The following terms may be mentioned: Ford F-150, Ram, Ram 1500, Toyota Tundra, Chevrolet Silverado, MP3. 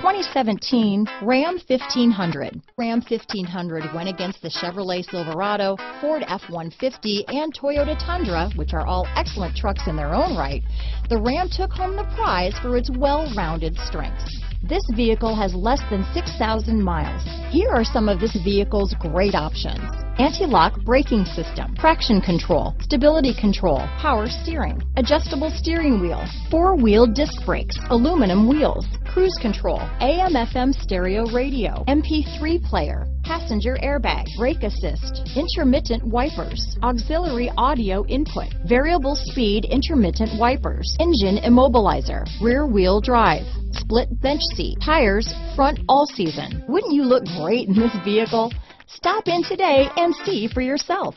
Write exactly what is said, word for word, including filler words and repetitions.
twenty seventeen Ram fifteen hundred. Ram fifteen hundred went against the Chevrolet Silverado, Ford F one fifty, and Toyota Tundra, which are all excellent trucks in their own right. The Ram took home the prize for its well-rounded strengths. This vehicle has less than six thousand miles. Here are some of this vehicle's great options: anti-lock braking system, traction control, stability control, power steering, adjustable steering wheel, four-wheel disc brakes, aluminum wheels, cruise control, A M F M stereo radio, M P three player, passenger airbag, brake assist, intermittent wipers, auxiliary audio input, variable speed intermittent wipers, engine immobilizer, rear wheel drive, split bench seat, tires front all season. Wouldn't you look great in this vehicle? Stop in today and see for yourself.